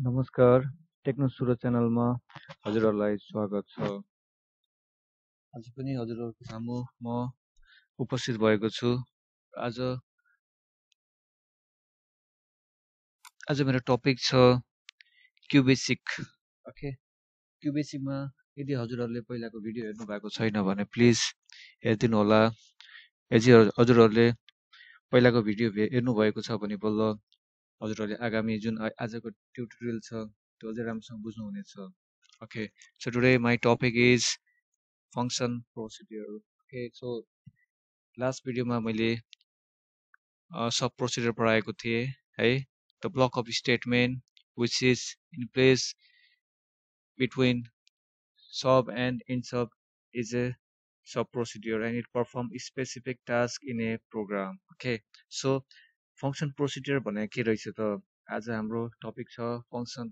नमस्कार टेक्नो सुरा च्यानल मा हजुरहरुलाई स्वागत छ आज पनि हजुरहरुको सामु म उपस्थित भएको छु आज आज मेरो टपिक छ QBasic ओके QBasic मा यदि हजुरहरुले पहिलाको भिडियो हेर्नु भएको छैन भने प्लिज हेर्दिनु होला यदि हजुरहरुले पहिलाको भिडियो हेर्नु भएको छ भने बल्ल हजुरहरुले आगामी जुन आजको ट्युटोरियल छ त्यो अझै राम्रोसँग बुझ्नु हुनेछ okay so today my topic is function procedure okay so last भिडियोमा मैले सब प्रोसिड्युर पढाएको थिए है the block of statement which is in place between sub and end sub is a sub procedure and it perform specific task in a program okay so function procedure भने के रहेछ त आज हाम्रो टपिक छ function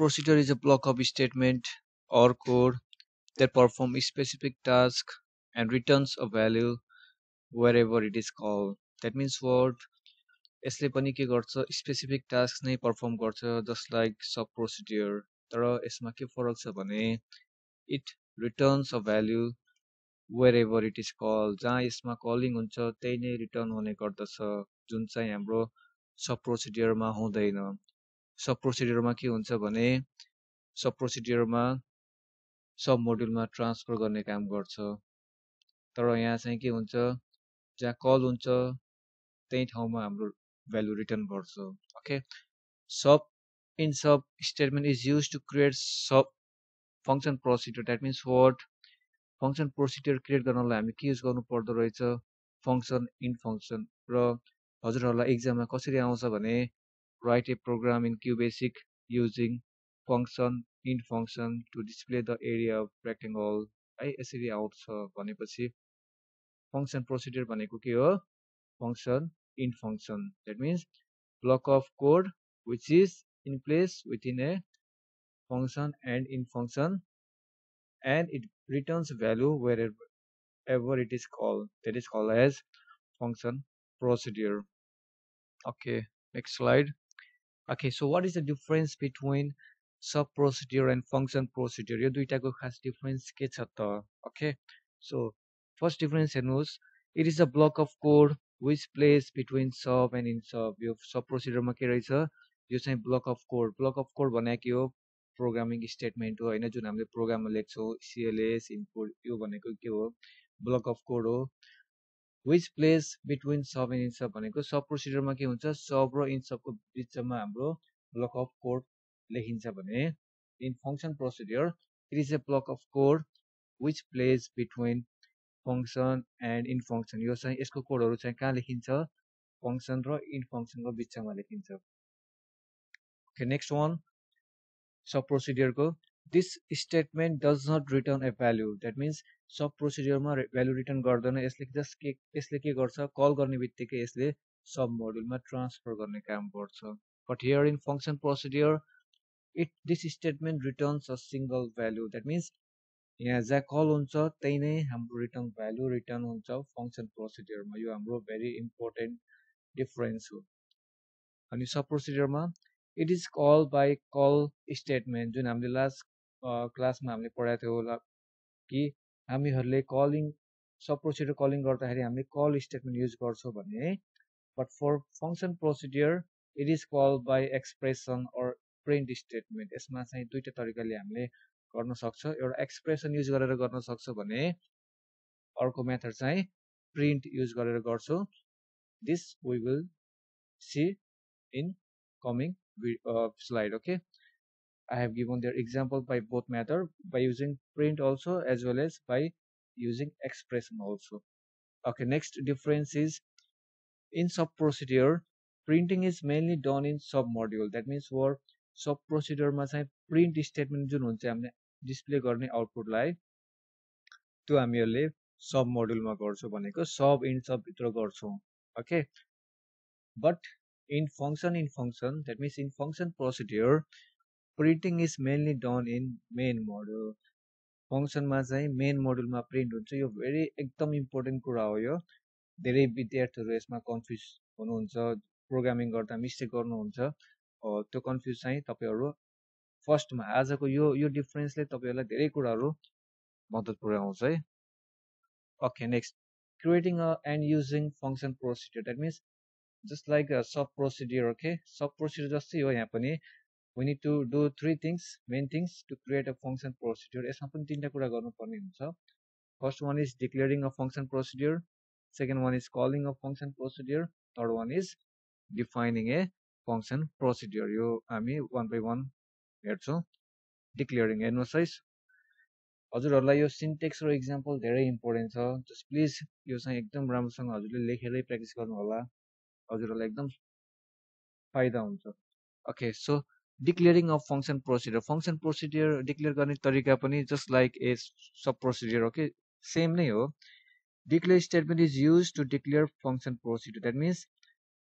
procedure is a block of statement or code that perform specific task and returns a value wherever it is called that means what यसले पनि के गर्छ स्पेसिफिक टास्क नै परफॉर्म गर्छ जस्ट लाइक सब प्रोसिड्युर तर यसमा के फरक छ भने it returns a value wherever it is called जहाँ इसमें calling हुन्छ त्यही नै return होने गर्दछ जुन चाहिँ हाम्रो सब प्रोसिड्युर मा हुँदैन सब प्रोसिड्युर मा के हुन्छ भने सब प्रोसिड्युर मा सब मोड्युल मा ट्रान्सफर गर्ने काम गर्छ तर यहाँ चाहिँ के हुन्छ जहाँ कल हुन्छ त्यही ठाउँमा हाम्रो भ्यालु रिटर्न गर्छ okay sub end sub statement is used to create sub function procedure that means what function procedure create गर्नलाई हामी के युज गर्नु पर्दो रहेछ फंक्सन इन फंक्सन र हजुरहरुलाई एग्जाममा कसरी आउँछ भने write a program in QBasic using function end function to display the area of rectangle है यसरी आउँछ भनेपछि फंक्सन प्रोसिड्युर भनेको के हो function end function that means block of code which is in place within a function and end function and it returns value wherever it is called that is called as function procedure okay next slide okay so what is the difference between sub procedure and function procedure yo duita ko khas difference ke cha ta okay so first difference hernos it is a block of code which plays between sub and in sub yo sub procedure ma ke rahaicha yo chai block of code bhaneko ke ho programming statement हो हैन जुन हामीले programme मा लेख्छौ cls input यो भनेको के हो block of code हो which place between sub and insub भनेको sub procedure मा के हुन्छ sub र insub को बीचमा हाम्रो block of code लेखिन्छ भने in function procedure it is a block of code which plays between function and in function यो चाहिँ यसको कोडहरु चाहिँ कहाँ लेखिन्छ function र in function को बीचमा लेखिन्छ okay next one sub procedure ko this statement does not return a value that means sub procedure ma value return gardaina यसले just के यसले के गर्छ कल गर्ने बित्तिकै यसले sub module मा transfer गर्ने काम गर्छ but here in function procedure it this statement returns a single value that means यहाँ जहाँ कल हुन्छ त्यही नै हाम्रो रिटर्न भ्यालु रिटर्न हुन्छ फंक्सन प्रोसिड्युर मा यो हाम्रो very important difference हो अनि sub procedure मा it is called by call statement जुन हामीले लास्ट क्लासमा हामीले पढाएको थियो होला कि हामीहरुले कलिङ सब प्रोसिड्युर कलिङ गर्दाखेरि हामीले कल स्टेटमेन्ट युज गर्छौ भने but for function procedure it is called by expression or print statement यसमा चाहिँ दुईटा तरिकाले हामीले गर्न सक्छ एउटा एक्सप्रेसन युज गरेर गर्न सक्छ भने अर्को मेथड चाहिँ प्रिन्ट युज गरेर गर्छौ this we will see in coming slide okay I have given their example by both method by using print also as well as by using expression also okay next difference is in sub procedure printing is mainly done in sub module that means for sub procedure ma chai print statement jun huncha hamle display garne output lai tyo hamile sub module ma garchau bhaneko sub in sub bhitra garchau okay but in function that means in function procedure printing is mainly done in main module function ma chai main module ma print huncha yo very ekdam important कुरा हो यो धेरै विद्यार्थीहरु यसमा confuse हुनुहुन्छ programming गर्दा mistake गर्नुहुन्छ त्यो confuse चाहिँ तपाईहरु first मा आजको यो difference ले तपाईहरुलाई धेरै कुराहरु मद्दत पुर्याउँछ है okay next creating and using function procedure that means just like a sub procedure okay sub procedure जस्तै हो यहाँ पनि we need to do three things main things to create a function procedure यसमा पनि तीनटा कुरा गर्नुपर्ने हुन्छ first one is declaring a function procedure second one is calling a function procedure third one is defining a function procedure यो हामी one by one हेर्छौं declaring हेर्नुस् है हजुरहरुलाई यो सिन्टेक्स र एक्जाम्पल धेरै इम्पोर्टेन्ट छ जस्ट प्लिज यो चाहिँ एकदम राम्रोसँग हजुरले लेखेरै प्र्याक्टिस गर्नु होला हजुरहरुलाई एकदम फाइदा हुन्छ okay so declaring of function procedure declare गर्ने तरिका पनि just like a sub procedure okay same नै हो declare statement is used to declare function procedure that means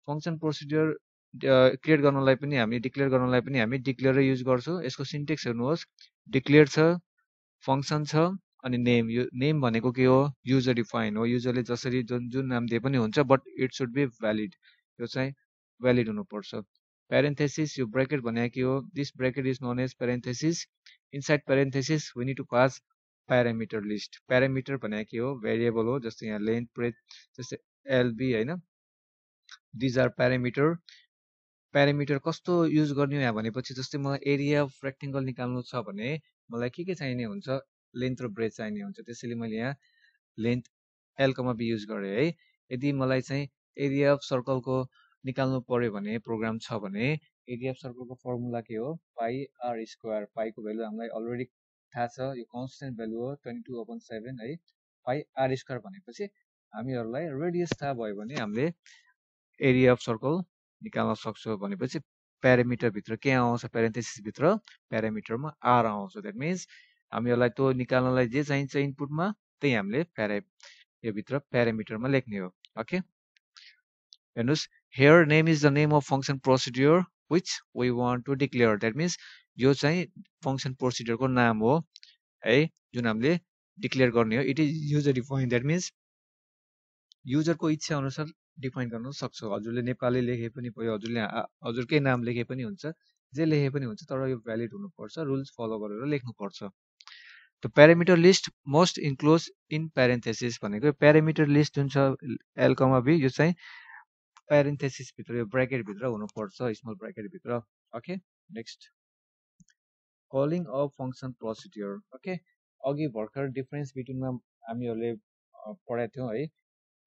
function procedure create गर्नलाई पनि हामी declare गर्नलाई पनि हामी declare र use गर्छौं यसको syntax हेर्नुहोस् declare छ function छ अनि name यो name भनेको के हो user define हो userले जसरी जुन नाम दिए पनि हुन्छ but it should be valid यो चाहिँ valid हुनुपर्छ parenthesis यो bracket भनेको के हो this bracket is known as parenthesis inside parenthesis we need to pass parameter list parameter भनेको के हो variable हो जस्तै यहाँ length breadth जस्तै lb हैन these are parameter कस्तो युज गर्ने हो यहाँ भनेपछि जस्तै मलाई area of rectangle निकाल्नु छ भने मलाई के चाहिने हुन्छ length र breadth चाहिने हुन्छ त्यसैले मैले यहाँ length l,b युज गरे है यदि मलाई चाहिँ area of circle को निकाल्नु पर्यो भने प्रोग्राम छ भने एरिया अफ सर्कलको फर्मुला के हो पाई आर स्क्वायर पाई को भ्यालु हामीलाई अलरेडी थाहा छ यो कांस्टेंट भ्यालु हो 22/7 है पाई आर स्क्वायर भनेपछि हामीहरुलाई रेडियस थाहा भयो भने हामीले एरिया अफ सर्कल निकाल्न सक्छौ भनेपछि प्यारामिटर भित्र के आउँछ प्यारेन्थेसिस भित्र प्यारामिटरमा आर आउँछ दैट मीन्स हामीहरुलाई त्यो निकाल्नलाई जे चाहिन्छ इनपुटमा त्यही हामीले यो भित्र प्यारामिटरमा लेख्ने हो ओके हेर्नुस् here name is the name of function procedure which we want to declare that means यो चाहिँ function procedure को नाम हो है जुन हामीले declare गर्ने हो it is user defined that means user को इच्छा अनुसार define गर्न सक्छौ हजुरले नेपाली लेखे पनि भयो हजुरले हजुरकै नाम लेखे पनि हुन्छ जे लेखे पनि हुन्छ तर यो valid हुनुपर्छ rules follow गरेर लेख्नुपर्छ the parameter list must enclose in parenthesis भनेको parameter list जुन छ l,b यो चाहिँ parenthesis भित्र यो ब्रैकेट भित्र हुनुपर्छ स्मल ब्रैकेट भित्र okay next calling of function procedure okay अघि भर्खर डिफरेंस बिट्विन मा हामीहरुले पढाथ्यौ है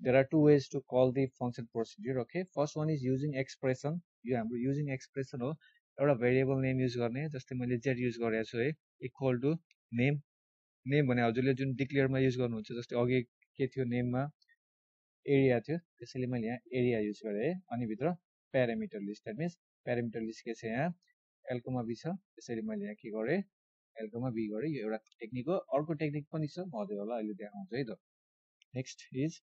there are two ways to call the function procedure okay first one is using expression यो हाम्रो यूजिंग एक्सप्रेसन हो एउटा भेरिएबल नेम युज गर्ने जस्तै मैले z युज गरेको छु है इक्वल टु नेम नेम भने हजुरले जुन डिक्लेयर मा युज गर्नुहुन्छ जस्तै अघि के थियो नेम मा एरिया थियो त्यसैले मैले यहाँ एरिया युज गरे अनि भित्र parameter list that means parameter list के छ यहाँ l,b छ त्यसैले मैले यहाँ के गरे l,b गरे यो एउटा टेक्निक हो अर्को टेक्निक पनि छ म हजुरलाई होला अहिले देखाउँछु है त नेक्स्ट इज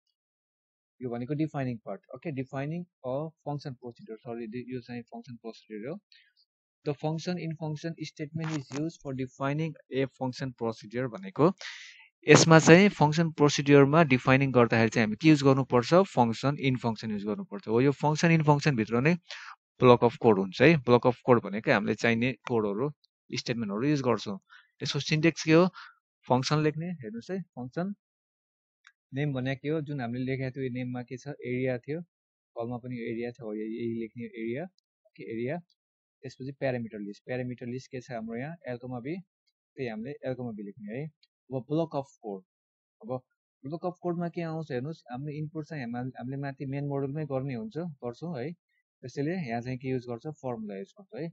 यो भनेको defining part okay defining a function procedure sorry यो चाहिँ फंक्शन प्रोसिड्युर हो the function end function statement is used for defining a function procedure भनेको यसमा चाहिँ फंक्शन प्रोसिड्युरमा डिफाइनिङ गर्दाखेरि चाहिँ हामी के युज गर्नुपर्छ फंक्शन इन फंक्शन युज गर्नुपर्छ हो यो फंक्शन इन फंक्शन भित्र नै ब्लक अफ कोड हुन्छ है ब्लक अफ कोड भनेको हामीले चाहिने कोडहरु स्टेटमेन्टहरु युज गर्छौं यसको सिन्ट्याक्स के हो फंक्शन लेख्ने हेर्नुस् है फंक्शन नेम भनेको के हो जुन हामीले लेखेको थियो यो नेममा के छ एरिया थियो कलमा पनि एरिया थियो यही लेख्ने एरिया के एरिया त्यसपछि प्यारामिटर लिस्ट के छ हाम्रो यहाँ l,b त्यही हामीले l,b लेख्ने है अब ब्लक अफ कोड अब ब्लक अफ कोडमा के आउँछ हेर्नुस् हाम्रो इनपुट चाहिँ हामीले माथि मेन मोडुलमै गर्ने हुन्छ गर्छौं है त्यसैले यहाँ चाहिँ के युज गर्छ फर्मुला युज गर्छ है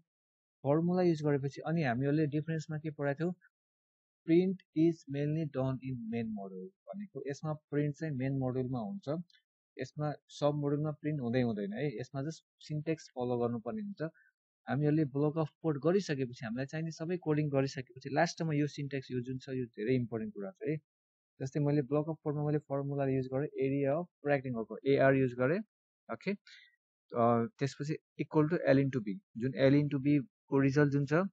फर्मुला युज गरेपछि अनि हामीहरुले डिफरेन्समा के पढाथ्यौ print is mainly done in main module भनेको यसमा प्रिन्ट चाहिँ मेन मोडुलमा हुन्छ यसमा सब मोडुलमा प्रिन्ट हुँदैन है यसमा जस्ट सिन्ट्याक्स फलो गर्नुपर्ने हुन्छ हामीहरुले ब्लक अफ कोड गरिसकेपछि हामीलाई चाहिने सबै कोडिङ गरिसकेपछि लास्टमा यो सिन्ट्याक्स यो जुन छ यो धेरै इम्पोर्टेन्ट कुरा छ है जस्तै मैले ब्लक अफ कोडमा मैले फर्मुला युज गरे एरिया अफ रेक्टेंगलको एआर युज गरे ओके त्यसपछि इक्वल टु l/b जुन l/b को रिजल्ट जुन छ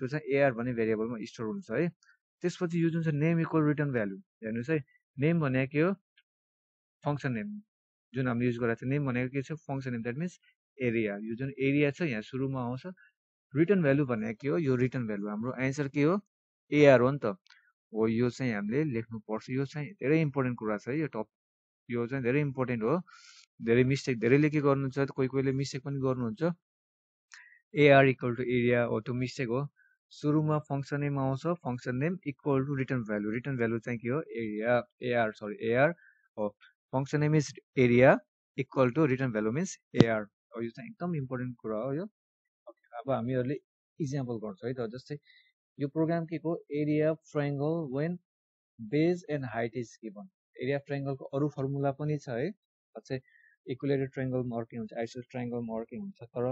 त्यो चाहिँ एआर भन्ने भेरिएबलमा स्टोर हुन्छ है त्यसपछि यो जुन छ नेम इक्वल रिटर्न भ्यालु हेर्नुस् है नेम भनेको के हो फंक्शन नेम जुन हामीले युज गरेको थियो नेम भनेको के छ function name that means area. यो जुन area छ यहाँ सुरुमा आउँछ. Return value भनेको के हो? यो return value. हाम्रो answer के हो? AR हो नि त. हो यो चाहिँ हामीले लेख्नु पर्छ. यो चाहिँ धेरै इम्पोर्टेन्ट कुरा छ यो टप. यो चाहिँ धेरै इम्पोर्टेन्ट हो. धेरै मिस्टेक धेरैले के गर्नुहुन्छ कोही कोहीले मिस्टेक पनि गर्नुहुन्छ. AR equal to area हो त्यो मिस्टेक हो. सुरुमा फंक्सन नेम आउँछ. Function name equal to return value. Return value चाहिँ के हो? एरिया एआर सरी एआर हो. Function name is area equal to return value means AR हो. यो चाहिँ एकदम इम्पोर्टेन्ट कुरा हो यो. अब हामीहरुले एक्जाम्पल गर्छौं है त. जस्तै यो प्रोग्राम के को area of triangle when base and height is given. Area of triangle को अरु फर्मुला पनि छ है. अझै इक्विलेटरल ट्रायंगल मार्किङ हुन्छ, आइसोलेटरल ट्रायंगल मार्किङ हुन्छ. तर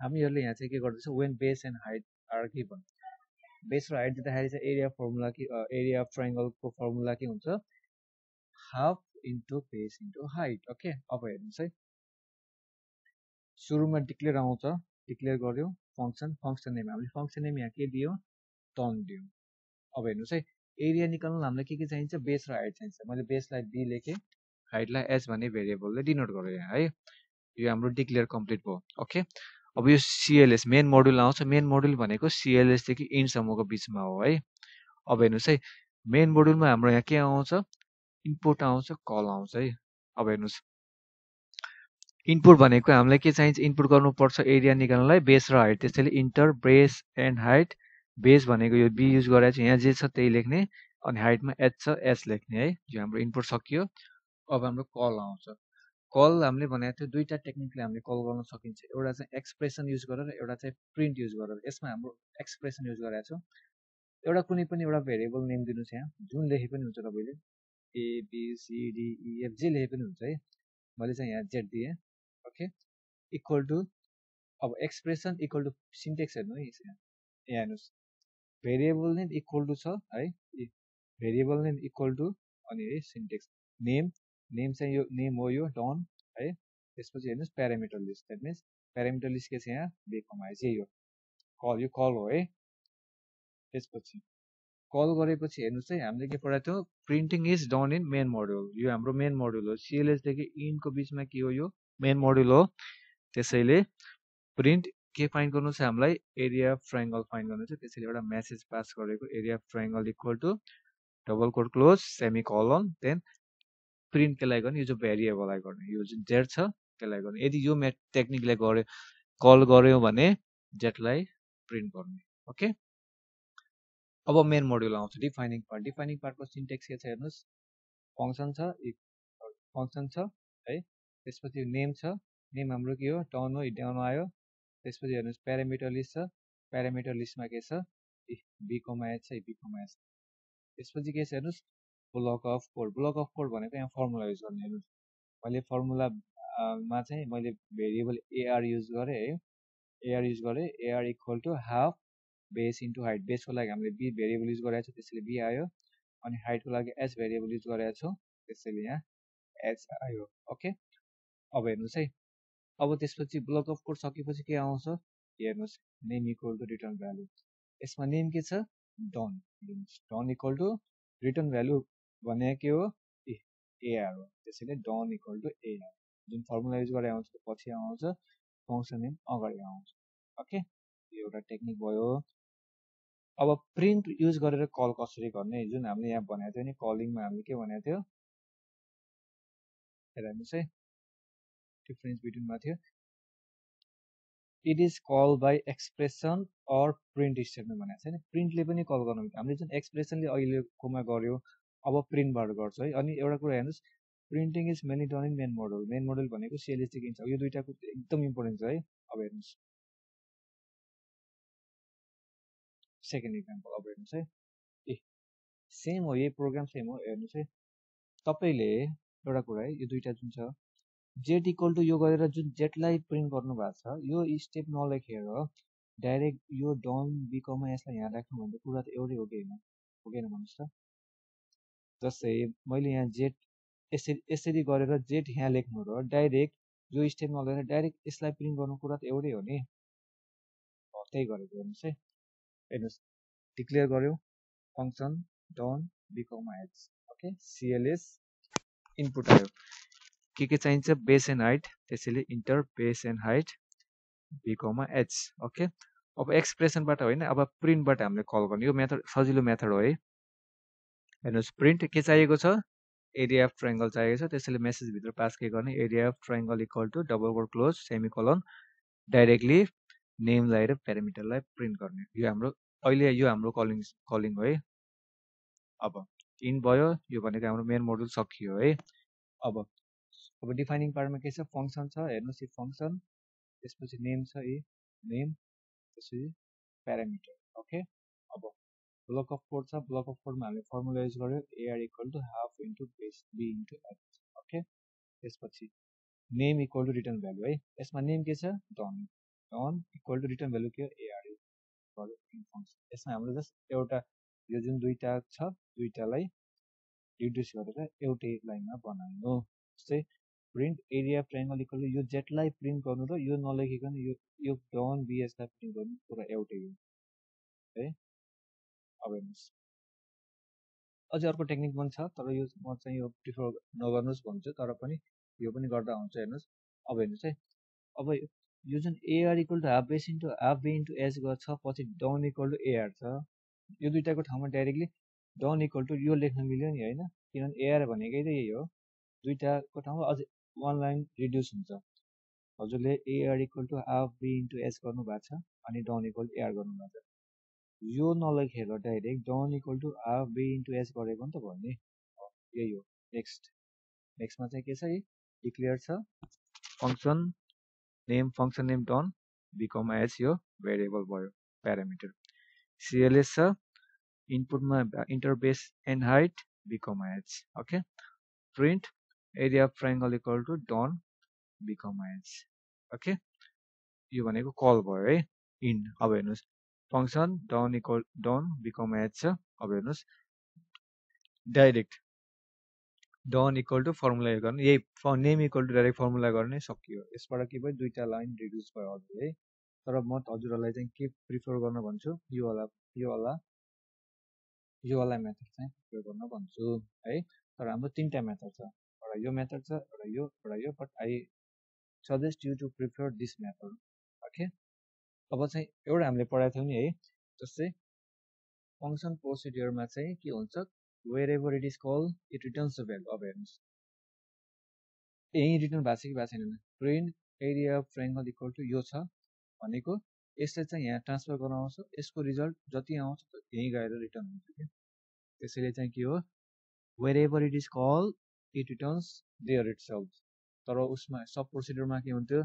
हामीहरुले यहाँ चाहिँ के गर्दैछौं when base and height are given. Base र हाइट दिँदाखेरि चाहिँ एरिया फर्मुला के एरिया अफ ट्रायंगल को फर्मुला के हुन्छ? Half into base into height. Okay अब हेर्नुस् है. सुरुमा डिक्लेयर आउँछ. डिक्लेयर गर्यो फंक्सन. फंक्सन नेम हामीले फंक्सन नेम यहाँ के दियो? टर्म दियो. अब हेर्नुस् है एरिया निकाल्न हामीलाई के चाहिन्छ? बेस र हाइट चाहिन्छ. मैले बेसलाई b लेखे, हाइटलाई h भन्ने भेरिएबलले डिनोट गरे यहाँ है. यो हाम्रो डिक्लेयर कम्प्लिट भयो. ओके अब यो CLS मेन मोड्युल आउँछ. मेन मोड्युल भनेको CLS देखि इन्ट सम्मको बीचमा हो है. अब हेर्नुस् है मेन मोड्युलमा हाम्रो यहाँ के आउँछ? इनपुट आउँछ, कल आउँछ है. अब हेर्नुस् इनपुट भनेको हामीलाई के चाहिन्छ? इनपुट गर्नुपर्छ एरिया निकाल्नलाई बेस र हाइट. त्यसैले enter base and height. Base भनेको यो b युज गरेछ. यहाँ जे छ त्यही लेख्ने अनि हाइटमा h छ s लेख्ने है. यो हाम्रो इनपुट सकियो. अब हाम्रो कल आउँछ. कल हामीले भनेको थियो दुईटा टेक्निकले हामीले कल गर्न सकिन्छ. एउटा चाहिँ एक्सप्रेसन युज गरेर, एउटा चाहिँ प्रिन्ट युज गरेर. यसमा हाम्रो एक्सप्रेसन युज गरेका छौं. एउटा कुनै पनि एउटा भेरिएबल नेम दिनुस् यहाँ. जुन लेखे पनि हुन्छ तपाईले A B C D E F जे लेखे पनि हुन्छ है. मैले चाहिँ यहाँ z दिए. ओके इक्वल टु अब एक्सप्रेसन इक्वल टु सिन्ट्याक्स हेर्नु है. यहाँ हेर्नुस् भेरिएबल नेम इक्वल टु छ है. भेरिएबल नेम इक्वल टु अनि है सिन्ट्याक्स नेम. नेम चाहिँ यो नेम हो यो डन है. त्यसपछि हेर्नुस् parameter list. That means parameter list के छ यहाँ बेकमाइ चाहिँ यो कल. यो कल हो है. त्यसपछि कल गरेपछि हेर्नुस् है हामीले के पढाएको थियो? Printing is done in main module. यो हाम्रो मेन मोड्युल हो. CLS देखि int को बीचमा के हो? यो मेन मोड्युल हो. त्यसैले प्रिन्ट के फाइन्ड गर्नु छ हामीलाई? एरिया अफ ट्रायंगल फाइन्ड गर्नु छ. त्यसैले एउटा मेसेज पास गरेको area of triangle equal to double quote close semicolon then print केलाई गर्ने? यो जो भेरिएबललाई गर्ने. यो जुन z छ त्यसलाई गर्ने. यदि यो मेट टेक्निकले गरे कल गर्यो भने z लाई प्रिन्ट गर्ने. ओके अब मेन मोड्युल आउँछ. Defining part. डिफाइनिङ पार्टको सिन्ट्याक्स के छ हेर्नुस्? फंक्सन छ है. त्यसपछि नेम छ. नेम हाम्रो के हो? डाउन हो. डाउन आयो. त्यसपछि हेर्नुस् प्यारामिटर लिस्ट छ. प्यारामिटर लिस्टमा के छ? b, h. त्यसपछि के छ हेर्नुस्? Block of code. Block of code भनेको यहाँ फर्मुला युज गर्ने. हेर्नु मैले फर्मुलामा चाहिँ मैले भेरिएबल एआर युज गरेँ है. एआर युज गरेँ. AR equal to half base into height. बेसको लागि हामीले b भेरिएबल युज गरेका छौँ. त्यसैले b आयो. अनि हाइटको लागि h भेरिएबल युज गरेका छौँ. त्यसैले यहाँ h आयो. ओके अब हेर्नुहोस् है. अब त्यसपछि ब्लक अफ कोड सकेपछि के आउँछ हेर्नुहोस्? Name equal to return value. यसमा नेम के छ? Done. Done equal to return value भने के हो? एआर हो. त्यसैले डन इक्वल टु एआर. जुन फर्मुला युज गरे आउँछ पछि आउँछ. फंक्सन नेम अगाडि आउँछ. ओके यो एउटा टेक्निक भयो. अब प्रिन्ट युज गरेर कल कसरी गर्ने? जुन हामीले यहाँ भनेको थियो नि कलिङमा हामीले के भनेको थियो? हेर्नुस् है डिफरेन्स बिट्विनमा थियो it is call by expression or print statement भनेको छ नि. प्रिन्टले पनि कल गर्नु मिल्छ. हामीले जुन एक्सप्रेसनले अहिलेकोमा गर्यो अब प्रिन्टबाट गर्छ है. अनि एउटा कुरा हेर्नुस् printing is mainly done in main module. Main module भनेको CLS देखि इन्ट. यो दुईटाको एकदम इम्पोर्टेन्ट छ है. अब हेर्नुहोस् सेकेन्ड इक्जाम्पल. अब हेर्नुहोस् है सेम हो. यही प्रोग्राम सेम हो. हेर्नुहोस् है तपाईँले एउटा कुरा है यो दुईटा जुन छ जेट इक्वल टु यो गरेर जुन जेटलाई प्रिन्ट गर्नुभएको छ यो स्टेप नलेखेर डाइरेक्ट यो डन बिकमा यसलाई यहाँ राख्नु भन्ने कुरा त एउटै हो कि होइन? हो कि होइन भन्नुहोस् त. जस्तै मैले यहाँ जेट यसरी गरेर जेट यहाँ लेख्नु र डाइरेक्ट यो स्टेप नगरेर डाइरेक्ट यसलाई प्रिन्ट गर्नु कुरा त एउटै हो नि. त्यही गरेको हेर्नुहोस् है. हेर्नुहोस् डिक्लेयर गर्यो फंक्सन डन बिकमा एच. ओके CLS इनपुट आयो. के चाहिन्छ? Base and height. त्यसैले enter base and height b comma h. Okay, अब expression बाट होइन अब print बाट हामीले कल गर्ने यो मेथड सजिलो मेथड हो है. हेर्नुस् print के चाहिएको छ area of triangle चाहिएको छ. त्यसैले मेसेज भित्र पास के गर्ने area of triangle equal to double quote close semicolon directly name लाई र parameter लाई print गर्ने. यो हाम्रो अहिले यो हाम्रो calling हो है. अब इन भयो यो भनेको हाम्रो मेन मोडुल सकियो है. अब डिफाइनिङ पार्टमा के छ फंक्सन छ. हेर्नुस् यो फंक्सन त्यसपछि नेम छ ए नेम त्यसपछि प्यारामिटर. ओके अब ब्लक अफ कोड छ. ब्लक अफ कोडमा हामीले फर्मुला युज गर्यो ar equal to half into base b into h. Okay त्यसपछि name equal to return value है. यसमा नेम के छ done. Done equal to return value के हो ar गर्यो इन फंक्सन. यसमा हामीले जस्ट एउटा यो जुन दुईटा छ दुईटालाई रिड्युस गरेर एउटै लाइनमा बनाउनु जस्तै प्रिन्ट एरिया ट्रायंगल इक्वल यो जेटलाई प्रिन्ट गर्नु र यो नलेखिकन यो डन बीएस लाई प्रिन्ट गर्नु पुरा एउटै हो है. अब हेर्नुस् अझै अर्को टेक्निक पनि छ तर यो म चाहिँ यो प्रिफर नगर्नुस् भन्छु तर पनि यो पनि गर्दा हुन्छ. हेर्नुस् अब हेर्नुस् है. अब यो जुन AR equal to half base into half B into H गर्छ पछि डाउन इक्वल टु एआर छ. यो दुईटाको ठाउँमा डाइरेक्टली डन इक्वल टु यो लेख्न मिल्यो नि हैन किनभने एआर भनेकै त यही हो. दुईटाको ठाउँमा अझ वान लाइन रिड्युस हुन्छ. हजुरले AR equal to half B into H गर्नु भएको छ अनि डन इक्वल टु एआर गर्नु भएको छ. यो नलेखेर direct done equal to half B into H गरेको नि त भन्ने यही हो. नेक्स्टमा चाहिँ के छ डिक्लेयर छ function name done be comma H यो भेरिएबल भयो. प्यारामिटर CLS छ इनपुटमा enter base and height b, h. Okay print area of triangle equal to done b, h. Okay यो भनेको कल भयो है इन. अब हेर्नुस् function done equal done b, h छ. अब हेर्नुस् direct done equal to formula गर्ने यही name equal to direct formula गर्ने सकियो. यसबाट के भयो दुईटा लाइन रिड्युस भयो हजुर है. तर म हजुरहरुलाई चाहिँ के प्रिफर गर्न भन्छु यो वाला मेथड चाहिँ प्रयोग गर्न भन्छु है. तर हाम्रो तीनटा मेथड छ एउटा यो मेथड छ एउटा यो but I suggest you to prefer this method. Okay अब चाहिँ एउटा हामीले पढाएको थियौ नि है जस्तै फंक्सन प्रोसिड्युरमा चाहिँ के हुन्छ wherever it is called it returns the value. अब हेर्नुस् यही रिटर्न भएको छ कि भएको छैन. Print area of triangle equal to यो छ भनेको यसले चाहिँ यहाँ ट्रान्सफर गर्न आउँछ. यसको रिजल्ट जति आउँछ त्यही गएर रिटर्न हुन्छ के. त्यसैले चाहिँ के हो wherever it is called it returns there itself. तर उसमा सब प्रोसिड्युरमा के हुन्थ्यो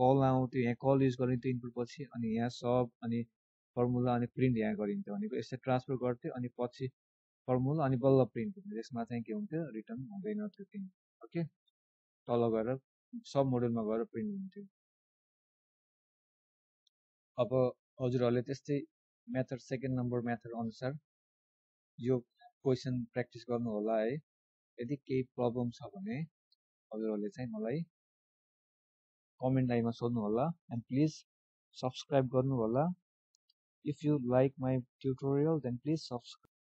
कल आउँथ्यो यहाँ कल युज गरिन्थ्यो इनपुट पछि अनि यहाँ सब अनि फर्मुला अनि प्रिन्ट यहाँ गरिन्थ्यो भनेको यसले ट्रान्सफर गर्थ्यो अनि पछि फर्मुला अनि बल्ल प्रिन्ट हुन्थ्यो. यसमा चाहिँ के हुन्थ्यो रिटर्न हुँदैन त्यो थिङ. ओके तल गएर सब मोडुलमा गएर प्रिन्ट हुन्थ्यो. अब हजुरहरुले त्यस्तै मेथड सेकेन्ड नम्बर मेथड अनुसार यो क्वेशन प्र्याक्टिस गर्नु होला है. यदि केही प्रब्लम छ भने हजुरहरुले चाहिँ मलाई कमेन्ट लाइनमा सोध्नु होला एन्ड प्लिज सब्स्क्राइब गर्नु होला. If you like my tutorial then please subscribe.